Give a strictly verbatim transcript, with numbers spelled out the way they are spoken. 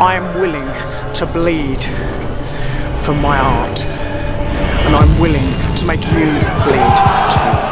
I am willing to bleed for my art, and I'm willing to make you bleed too.